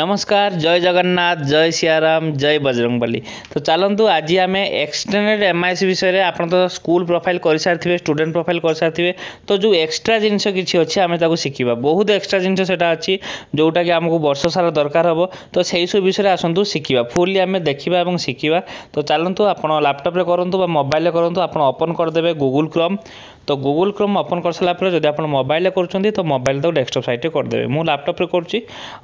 नमस्कार, जय जगन्नाथ, जय सियाराम, जय बजरंगबली। तो चलतु आज आम एक्सटेंडेड एमआईएस विषय में आप तो स्कूल प्रोफाइल कर सारी स्टूडेंट प्रोफाइल कर सारी तो जो एक्स्ट्रा जिनस किसी अच्छे आम शिखा बहुत एक्स्ट्रा जिनस अच्छी जोटा कि आमको वर्ष सारा दरकार हम तो से सब विषय आसतु शिखा फुल्ली आम देखा और शिखा। तो चलतु आप लैपटॉप करूँ मोबाइल करूँ आप ओपन करदे गूगल क्रोम। तो गूगल क्रोम ओपन कर सारापर जब आप मोबाइल कर तो मोबाइल तो डेस्कटप सैड्रे करदे मुझ लैपटॉप करुँची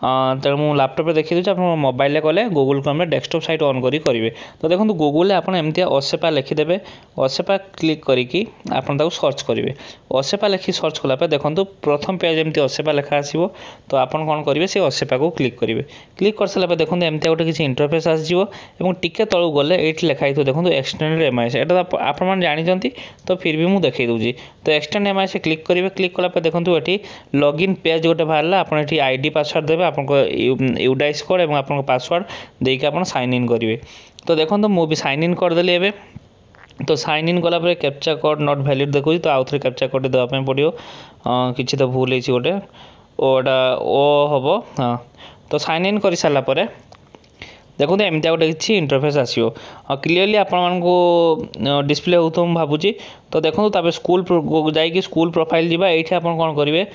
तेनाली मुझ लैपटॉप देखी दूसरी आप मोबाइल कले गूगल क्रोम में डेस्कटप साइट ऑन करेंगे। तो देखो गूगल आपड़ एमती असेपा लिखिदेवे असेपा क्लिक करके आपड़ा सर्च करेंगे असेपा लिखी सर्च कलापर देखो प्रथम पेज एमती असेपा लेखा आसो। तो आप कौन करेंगे से असेपा को क्लिक करेंगे। क्लिक कर सारापर देखो एमती गोटे किसी इंटरफेस आसो और टी तौक गले ये लिखाई देखो एक्सटेंडेड एमआईएस आपने जानते तो फिर भी मुझे देखे दूसरी। तो एक्सटेंड एमआईएस क्लिक करेंगे। क्लिक कलापर देखो ये लॉगिन पेज गोटे बाहर आपड़ी आईडी पासवर्ड देवे आप यूडाइस कोड और आप पासवर्ड देके आप साइन इन करेंगे। तो देखो मु भी साइन इन करदेली एवं। तो साइन इन गला पर कैप्चा कोड नॉट वैलिड देखो तो आउ थे कैप्चा कोड देवाई पड़ो कि तो भूल होती गोटे ओटा ओ हम हाँ। तो साइन इन कर सारापर देखो एमती गोटे किसी इंटरफेस आसो क्लीयरली आपको डिस्प्ले हो तो भावुँ। तो देखो स्कूल जाकि स्कूल प्रोफाइल जावा ये आप कौन करेंगे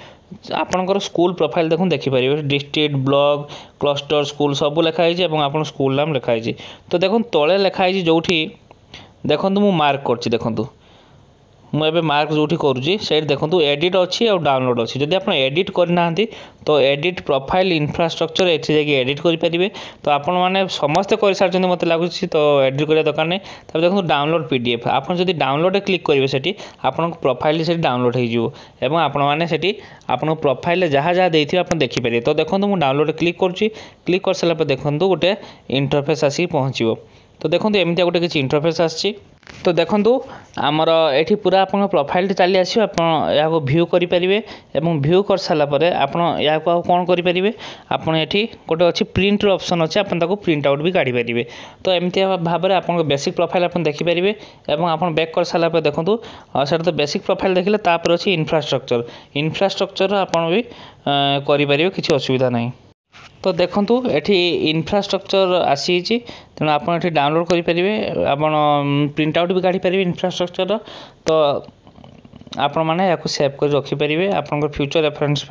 आपणकर स्कूल प्रोफाइल देखो देखिपर डिस्ट्रिक्ट ब्लॉक क्लस्टर स्कूल सब लिखाई और आप स्कूल नाम लिखाई। तो देखो तले लिखाई जो देखो मुझ मार्क कर देखूँ मुझे मार्क जो करुँची से देखो एडिट अच्छी और डाउनलोड अच्छी जब आप एडिट करना तो एडिट प्रोफाइल इनफ्रास्ट्रक्चर ये जाकि एडिट करेंगे। तो आपण मैंने समस्ते कर सारी मत लगुच तो एडिट करने दरकार नहीं। तब देखो डाउनलोड पीडीएफ आप डाउनलोड क्लिक करेंगे से आपको प्रोफाइल से डाउनलोड हो प्रोफाइल जहाँ जहाँ देते आप देखिपर। तो देखो मुझे डाउनलोड क्लिक करुँची क्लिक कर सारापर देखो गोटे इंटरफेस आसिक पहुँचो। तो देखो एमती गोटे किसी इंटरफेस आसी। तो देखो आमर ये पूरा आप प्रोफाइल चली आसो आप भ्यू करेंगे और भ्यू कर सारापर आप कौन करेंगे आपड़ ये गोटे अच्छी प्रिंटर ऑप्शन अच्छे आपको प्रिंट आउट भी काढ़ी पारे। तो एमती भाव में आप बेसिक प्रोफाइल आप देखिपारे और आप बैक कर सारापर देखूँ तो बेसिक प्रोफाइल देखिले तापर अच्छे इनफ्रास्ट्रक्चर इनफ्रास्ट्रक्चर आपड़ भी करेंगे किसी असुविधा नहीं। तो देखो ये इनफ्रास्ट्रक्चर आसी तेना आप डाउनलोड करेंगे आप प्रिंट आउट भी काढ़ी पारे इनफ्रास्ट्रक्चर। तो आपण मैंने या सेव कर रखिपारे आपंकर फ्यूचर रेफरेंस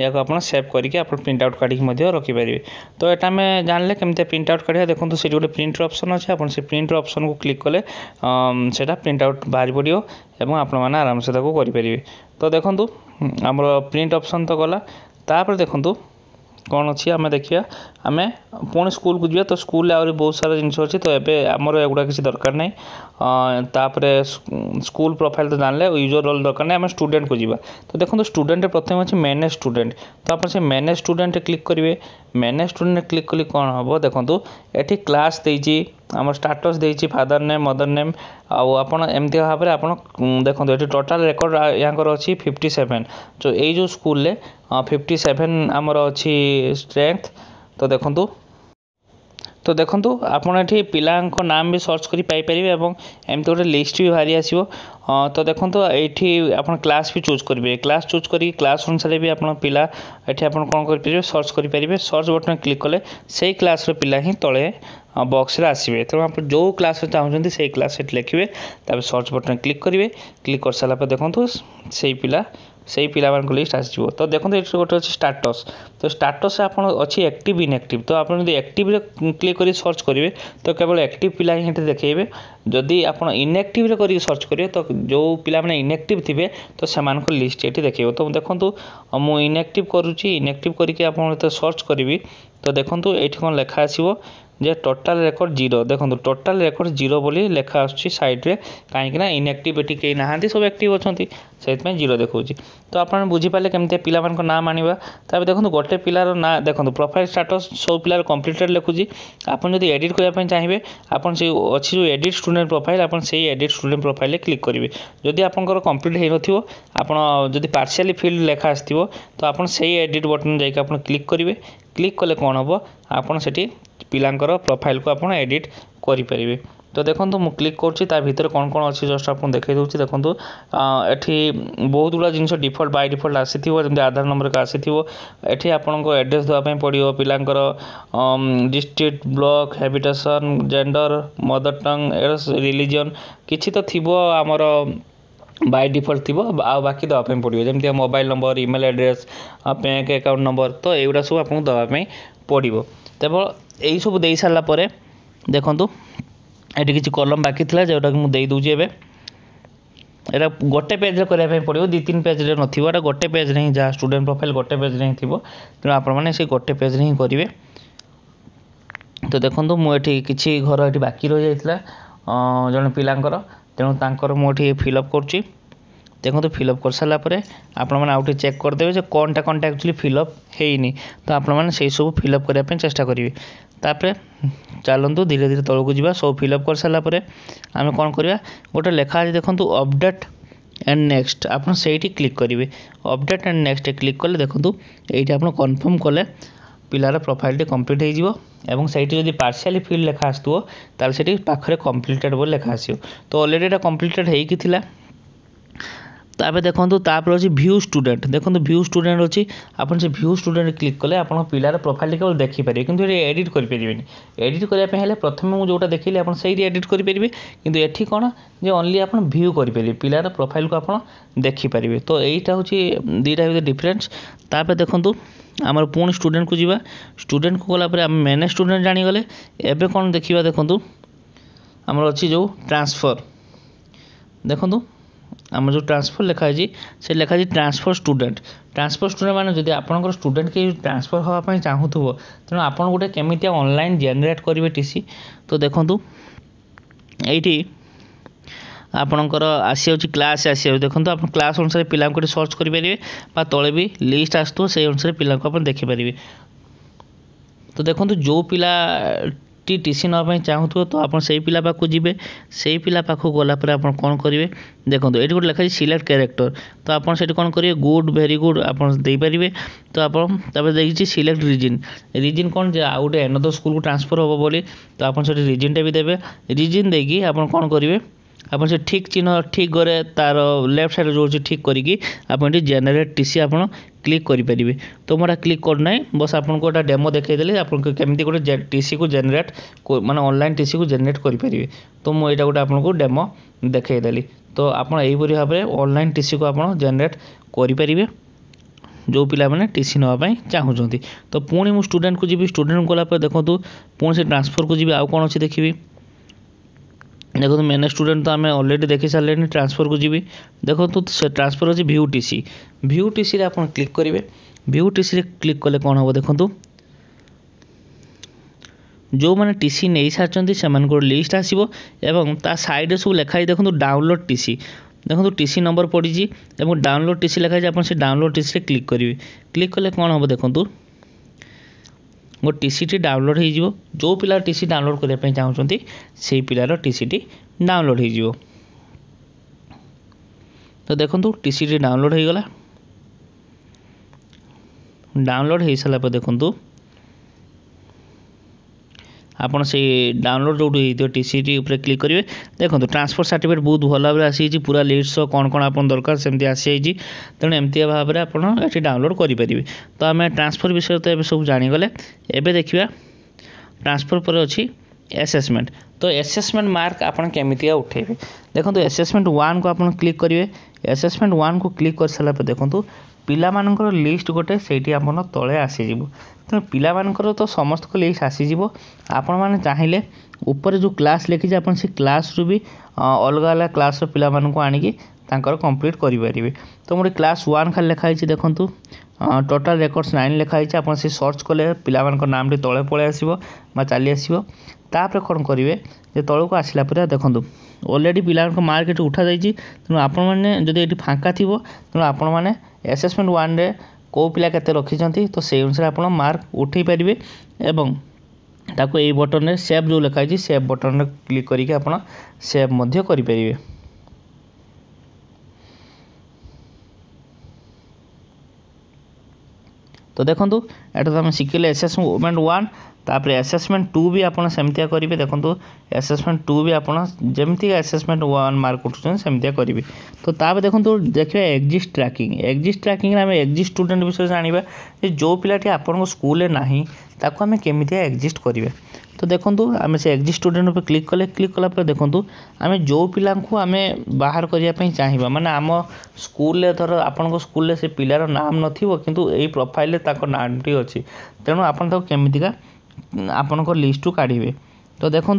या सेव करके आप प्रिंट आउट काढ़ी रखिपारे। तो यहाँ आम जानले केमती प्रिंट आउट काढ़ा देखो से गोटे प्रिंटर ऑप्शन अच्छे आप प्रिंटर ऑप्शन को क्लिक कले से प्रिंट आउट बाहर पड़ो और आप आराम से करेंगे। तो देखो आम प्रिंट ऑप्शन तो गला तापर देखो कौन अच्छी आम देखा आम पुणी स्कूल को जा। तो स्कूल आहरी बहुत सारा जिनस अच्छे तो ये आमर एगुड़ा किसी दरकार नहीं। तापर स्कूल प्रोफाइल तो जानले यूजर रोल दरकार नहीं आम स्टूडेंट को जावा। तो देखो स्टूडेंट प्रथम अच्छे मैनेज स्टूडेंट। तो आप मैनेज स्टूडेंट क्लिक करेंगे। मैनेज स्टूडेंट क्लिक कले कौन हम देखो ये क्लास देती आम स्टाटस देती फादर नेम मदर नेम आपन एमती भाव में आपन देखो ये टोटाल रेकर्ड यहाँ अच्छी 57 जो ये स्कूल में 57 आमर अच्छी स्ट्रेंथ। तो देखो आपड़ ये पिला नाम भी सर्च करी पाई पारे और एमती गोटे लिस्ट भी बाहरी आसो। तो देखो ये आप क्लास भी चूज करेंगे क्लास चूज करी क्लास अनुसार भी आप पिला ये आप कौन करेंगे सर्च करेंगे। सर्च बटन क्लिक कले से क्लास पिला हिं तले बॉक्स रे आसवे तेणु आप जो क्लास चाहते से क्लास से लिखे तब सर्च बटन क्लिक करेंगे। क्लिक कर सारापर देखो से पिला लिस्ट आसो। तो देखो ये गोटे अच्छे स्टाटस। तो स्टाटस आप अच्छी एक्टिव इनएक्टिव। तो आप एक्टिव क्लिक कर सर्च करेंगे तो केवल एक्टिव पिला हिं देखेबे जदि आप इनएक्टिव कर सर्च करेंगे तो जो पिला माने इनएक्टिव थे तो से लिस्ट ये देखेबो। तो देखो मु इनएक्टिव करुच्ची इनएक्टिव करके आप सर्च करी। तो देखो ये कौन लेखा आसो जे टोटाल रेकर्ड 0 देखो टोटाल रेकर्ड 0 बोली लेखा आसुची साइड रे कहीं ना इनएक्टिव ये कहीं ना सब एक्टिव अच्छा से 0 देखो। तो आप बुझीपारे केमती पिला नाम आने तब देखो गोटे पिलार ना देखो प्रोफाइल स्टेटस सब पिलार कंप्लीटेड लिखुची आप एडिट करने चाहिए आप अच्छी जो एडिट स्टूडेंट प्रोफाइल आप एडिट स्टूडेंट प्रोफाइल क्लिक करेंगे। जदि आपंकर कंप्लीट हो न आपड़ जब पार्शियली फील्ड लेखा आसो तो आप एडिट बटन जाकर क्लिक करेंगे। क्लिक कले कौन हम आप पिलांकर प्रोफाइल को आप एडिट करेंगे। तो देखो मुझे क्लिक कर कौन कौन अच्छी जस्ट आपको देखे दूसरी देखो ये बहुत गुड़ा जिन डिफल्ट बाय डिफल्ट आसी जमी आधार नंबर का आसी ये आपको एड्रेस देवाई पड़ो पिलांकर district block habitation gender mother tongue address religion किसी तो थी आमर बाय डिफॉल्ट थी बाकी देवाई पड़ो जमी mobile number email address bank account number तो युवा सब आपको देवाई पड़ो तेवल यही सब दे सारापर देखु ये किसी कलम बाकी था जोटा कि मुझे दूसरी एवं यहाँ गोटे पेज्रे करने पड़ो दी तीन पेज्रे ना गोटे पेज्रे ही जहाँ स्टूडेंट प्रोफाइल गोटे पेज्रे ही थी तेणु आपने गोटे पेज्रे ही करेंगे। तो देखो मुझे किसी घर ये बाकी रही जाता जन पाकर तेणु मुझे फिलअप कर देखो फिलअप कर सारापर आपण आउटे चेक करदे कौनटा कौनटा एक्चुअली फिलअप होनी तो आपने सब फिलअप करने चेषा करेंगे। तापर चलतु धीरे धीरे तौक जावा सब फिलअप कर सारापर आम कौन करवा गोटे लेखा आज देखो अपडेट एंड नेक्स्ट आपठी क्लिक करेंगे अपडेट एंड नेक्स्ट क्लिक कले देखो ये आप कनफर्म कले पिलार प्रोफाइल कंप्लीट हो सही पार्शियली फिल लेखा आसो ताल पाखे कंप्लीटेड बोले लेखा आसो तो अलरेडी यहाँ कंप्लीटेड होता ताबे देखो तापर अच्छे व्यू स्टूडेंट देखो व्यू स्टूडेंट अच्छी आपन से व्यू स्टूडेंट क्लिक कले आप पिलार प्रोफाइल केवल देखिपारे कि एडिट करें एडिट करने प्रथम मुझे जोटा देखिली आप एडिट करेंगे कि ये कौन जो ओनली आप व्यू करेंगे पिलार प्रोफाइल को आप देखिपारे तो यहाँ हूँ दुईटा भर डिफरेन्स। तापर देखो आम पुणी स्टूडेंट को जावा स्टूडेंट को गलापर आम मैने स्टूडेंट जाणीगले एवं कौन देखा देखो आमर अच्छी जो ट्रांसफर देखो आम जो ट्रांसफर लिखाई से लिखाई ट्रांसफर स्टूडेंट मैंने जब आपंकर स्टूडेंट के ट्रांसफर होगा चाहूँ तेणु आप गोटे केमिया ऑनलाइन जेनरेट करेंगे टीसी तो देखो ये आपणकर आसी क्लास आसी देखो आप क्लास अनुसार पिला सर्च करेंगे तले भी लिस्ट आसो से अनुसार पिला देखिपारे तो देखो जो पिला टीसी नापी चाहूँ तो आप पिला पाक जी से पिला पाक गलापर आप कौन करेंगे देखो ये गोटे लिखा सिलेक्ट कैरेक्टर तो आपड़ से कौन करेंगे गुड वेरी गुड आपारे तो आपकी सिलेक्ट रिजन रिजन कौन आउ गए अनदर स्कूल को ट्रांसफर हम बोली तो आप रिजनटा भी देवे रिजन देकी आप कौन करेंगे आप ठीक चिन्ह ठीक गरे तार लेफ्ट साइड जो ठीक करी आप जेनेरेट टीसी आप क्लिक करेंगे तो मोटा क्लिक करना बस आपको एक डेमो देखेदेली आपमती गोटे टीसी को जेनेरेट माने ऑनलाइन टीसी को जेनेरेट करेंगे तो मुझे गोटे आपको डेमो देखेदेली तो आप यहीपरी भाव में ऑनलाइन टीसी को आप जेनेरेट करेंगे जो पिला माने टीसी नापी चाहूँगी तो पुणी मुझे स्टूडेंट को जी स्टूडेंट गलापर देखो पुणी से ट्रांसफर को जी आउ कौन अच्छे देखी देखो मैंने स्टूडेंट तो आम अलरेडी देखी सारे ट्रांसफर को जी देखो से ट्रांसफर अच्छे व्यू टीसी आप क्लिक करेंगे व्यू टीसी क्लिक कले कौन हम देखो जो मैंने टीसी नहीं सारी से लिस्ट आसो साइड सब लिखाई देखो डाउनलोड टीसी देखो टीसी नंबर पड़ी और डाउनलोड टीसी लिखाई आप डाउनलोड टीसी क्लिक करेंगे क्लिक कले कौन हम देखो गोटे टीसीटी डाउनलोड हो जो पिला टीसी डाउनलोड करने चाहते से पिलार टीसीटी डाउनलोड हो तो देखो टीसीटी डाउनलोड हो गला डाउनलोड हो सारापर देखो आप से डाउनलोड जो टीसीटी उपर क्लिक करेंगे देखो ट्रांसफर सर्टिफिकेट बहुत भल भाव आसी पूरा लिस्ट कौन कौन आप दरकार सेमती आसी जाइए तेणु एमती भाव में आपड़ी डाउनलोड करेंगे तो आम ट्रांसफर विषय तो ये सब जाणीगले एबे देखिए ट्रांसफर पर अच्छी एसेसमेंट तो एसेसमेंट मार्क आप केमी उठेबे देखो एसेसमेंट वन को आप क्लिक करेंगे एसेसमेंट वन को क्लिक कर सारापर देखो पिला मानकर लिस्ट गोटे से तले आसीज तेणु पिला मानकर तो समस्त लिस्ट आसीज आपण मैंने चाहिए ऊपर जो क्लास लिखी आप क्लास रु भी अलग अलग क्लास पिला मानक आनिकी कंप्लीट करेंगे तो मोटे क्लास वन खाली लिखाई देखो टोटाल रेकर्ड्स 9 लिखाई आप सर्च कले पिला नाम टी तले पलि आसो चली आसो तापर कौन करेंगे जो तौक आसलापर देखो अलरेडी पिला मार्क ये उठा जाइए तेणु आपने फाँका थी तेणु आपने एसेसमेंट वन रे को पिला केते रखी तो से अनुसार आप मार्क उठे पारे एवं ताको ए बटन रे सेव जो लिखाई सेव बटन रे क्लिक करके आप सेव मध्य करेंगे। तो देखो ये तो आम शिखिले एसेसमेंट वन तापर एसेसमेंट टू भी आपड़ सेमती करेंगे। देखो एसेसमेंट टू भी आपमती एसेसमेंट वन मार्क उठा सेमती करेंगे। तो तापर देखो देखिए एक्जिट ट्रैकिंग आम एक्जिट स्टूडेंट विषय जाना जो पिलाटी आपको स्कूल नहीं ताको आम केमी एक्जिट करेंगे। तो देखो आम से एक्जिट स्टूडेंट पर क्लिक कला देखो आम जो पिला आम बाहर करने चाहिए माने आम स्कूल धर आपको स्कूल से पिलार नाम नथिबो किंतु एई प्रोफाइल नामटी अच्छी तेणु आपन केमितिका आपन लिस्ट काढ़े। तो देखो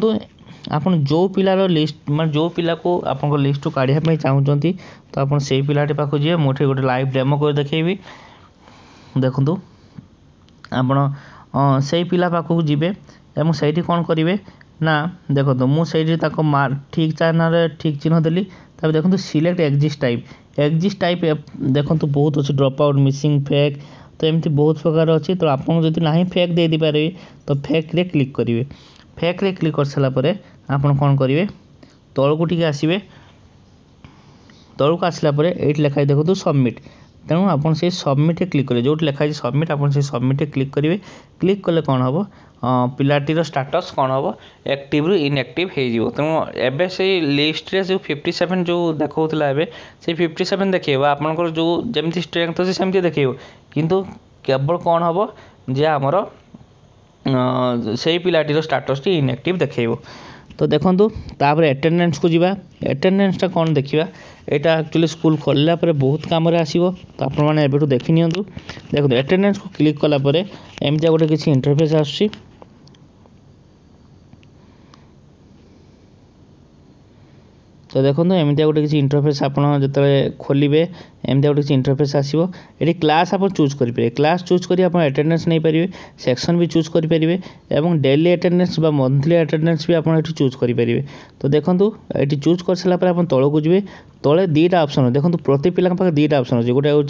आप जो पिलार लिस्ट मैं जो पिला को आपन लिस्ट काढ़ापी चाहूँगी तो आप पिलाटी पाखु जाए मुझे गोटे लाइव डेमो कर देखी। देखो आप से पिला पाखु जीवे एवं से कौन करेंगे ना देखो मुझे मार्क ठीक चैनल ठीक चिन्ह देली तब देखो सिलेक्ट एक्जिट टाइप देखो बहुत अच्छे ड्रॉप आउट मिसिंग फेक तो एमती बहुत प्रकार अच्छी। तो आपको जब ना फेक दे पारे तो फेक्रे क्लिक करेंगे। फेक्रे क्लिक कर सारापर आप कौन करेंगे तौकू टी आसवे तौक आसलापर ये लिखाई देखो सबमिट तेणु आप सबमिटे क्लिक करेंगे जो लिखाई सबमिट आप सबमिटे क्लिक करेंगे। क्लिक कले कौन हम पिलाटीर स्टाटस कौन हम एक्टिव रु इनएक्टिव हो तेणु एवं से लिस्ट रे जो 57 जो देखा एवं से 57 देखे आपंकर जो जमी स्ट्रेंथ अच्छे सेमती देखे किंतु केवल कौन हम जे आमर से पिलाटीर स्टाटस टी इनएक्टिव देखेब। तो देखो तापर एटेंडेंस को जीवा एटेंडेंसटा कौन देखा यहाँ एक्चुअली स्कूल खोलला पर बहुत कम आसो तो आपने देखी नि देखो एटेंडेंस को क्लिक कलापर एमती गोटे किसी इंटरफेस आस तो देखो एमती गोटे किसी इंटरफेस आप जो खोलेंगे एमती गोटे किसी इंटरफेस आसो ये क्लास आप चूज करेंगे। क्लास चूज कर आप अटेंडेंस नहीं पारे सेक्शन भी चूज करेंगे और डेली अटेंडेंस बा मंथली अटेंडेंस भी आप चूज करेंगे। तो देखो ये चूज कर सारापर आप तौक जी तले दुटा ऑप्शन देखो प्रति पिला पाखे दुटा ऑप्शन अच्छे गोटे हूँ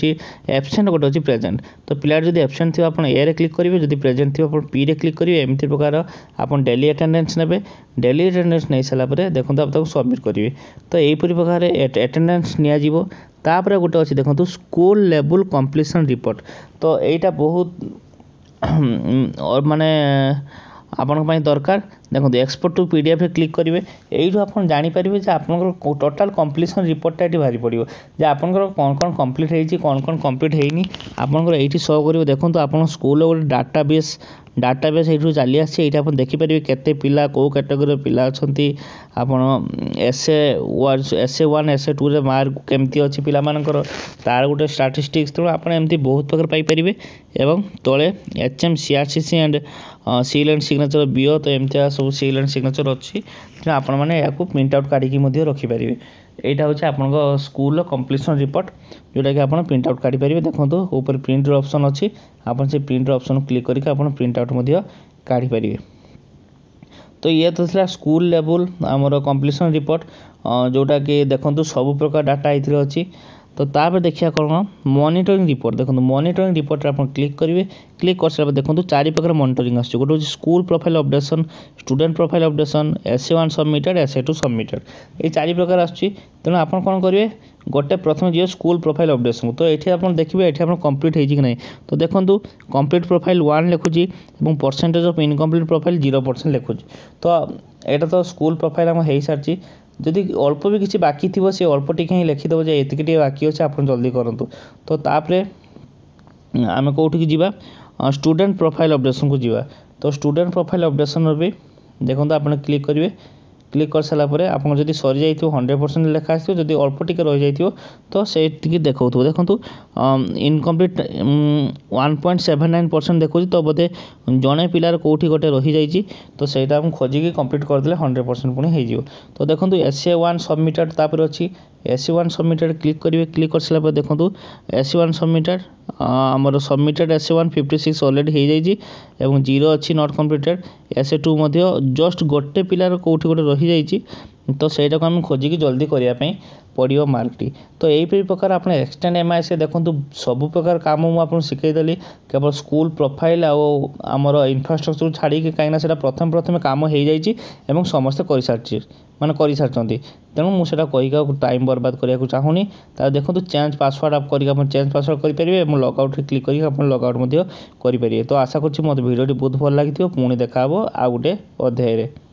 एब्सेंट गोटे हूँ प्रेजेंट। तो पिला जो एब्सेंट थी आप ए क्लिक करेंगे जब प्रेजेंट थी आप पी रे क्लिक करेंगे। एमती प्रकार आप डेली अटेंडेंस ने डेली अटेंडेंस नहीं सारापर देखो आप सबमिट करेंगे। तो यहीपरी प्रकार अटेंडेंस निपर गोटे अच्छे देखो स्कूल लेवल कंप्लीशन रिपोर्ट तो यहीटा बहुत माने आपण दरकार देखो एक्सपोर्ट टू पीडीएफ क्लिक करेंगे। यही आप जापर जे आप टोटाल कंप्लीशन रिपोर्टा ये बाहरी पड़ो जे आप कौन कौन कंप्लीट होती कौन कंप्लीट होनी आपर ये शो कर देखो आप स्कूल गोटे डाटाबेस ये चली आसी देखिपारे केते पिला को कैटेगरी पिला अच्छे आपन एसए वन एसए टू रे मार्क केमती अच्छी पिला मानकर तार गोटे स्टाटिस्टिक्स तेणु आप बहुत प्रकार पाइपरेंगे। एवं तले HM CRCC and seal and signature BO तो एमती सब सील एंड सिग्नेचर अच्छी आप प्रिंट आउट काढ़ी रखिपारे। यहाँ हूँ आप स्कूल कंप्लीशन रिपोर्ट जोटा कि आप प्रिंट आउट काढ़ी पारे। देखो ऊपर प्रिंटर ऑप्शन अच्छी आपन से प्रिंटर ऑप्शन क्लिक करके आप प्रिंट आउट काढ़ी पारे। तो ये तो स्कूल लेवल आमर कंप्लीशन रिपोर्ट जोटा कि देखो सब प्रकार डाटा ये अच्छी। तो तापर देखिए कौन मॉनिटरिंग रिपोर्ट देखो मॉनिटरिंग रिपोर्ट आप क्लिक करेंगे। क्लिक कर सारा देखो चार प्रकार मॉनिटरिंग आस गोटे school profile updation student profile updation SA one submitted SA two submitted ये चार प्रकार आस तेणु आप कौन करेंगे गोटे प्रथम जी स्कूल प्रोफाइल अपडेशन तो ये आप देखिए ये आप कंप्लीट है कि नहीं। तो देखो कंप्लीट प्रोफाइल 1 लिखुची और परसेंटेज ऑफ इनकम्प्लीट प्रोफाइल 0% लिखुची। तो यहाँ तो स्कूल प्रोफाइल आम हो सारी जदि अल्प भी किसी बाकी थी से अल्प टी ही लिखिदेव जे ये टे बाकी अच्छे आप जल्दी करूँ। तो आम कौट की जीवा स्टूडेंट प्रोफाइल अपडेशन को जीवा तो स्टूडेंट प्रोफाइल अपडेशन भी देखो आप क्लिक करेंगे। क्लिक कर सारापर आपको जब सरी जाइए 100% लेखा आस अल्प टी रही जाइए तो से देखो देखो इनकम्प्लीट 1.79% देखो तो बोधे जड़े पिलार कौटी गोटे रही जाइए तो सहीटा खोजिकी कंप्लीट करदे 100% पुणी हो। तो देखो एसए वन सबमिटेड तापर अच्छी एसए वन सबमिटेड क्लिक करेंगे। क्लिक कर सारापर देखो एसए वन सबमिटेड आमर सबमिटेड एसए वन 56 अलरेडी हो 0 अच्छी not completed SA two just गोटे पिलार कौटी गोटे रही जाइए तो सहीटा को आम खोजिकी जल्दी करने पड़ो मार्कटी। तो यही प्रकार आप एक्सटेंड एमआईएस देखो सब प्रकार काम मुझे शिखईदेली केवल स्कूल प्रोफाइल आमर इनफ्रास्ट्रक्चर छाड़ी कहीं प्रथम प्रथम काम हो जाए समस्ते कर सारी मैंने करसारी तेणु मुझे कहीकि टाइम बर्बाद कराया चाहूनी। तो देखो चेंज पासवर्ड आप कर चेंज पासवर्ड करेंगे और लगआउट क्लिक कर लगआउट करेंगे। तो आशा करो भिडियो बहुत भल लगी पुणी देखा आउ गोटे अध्याय।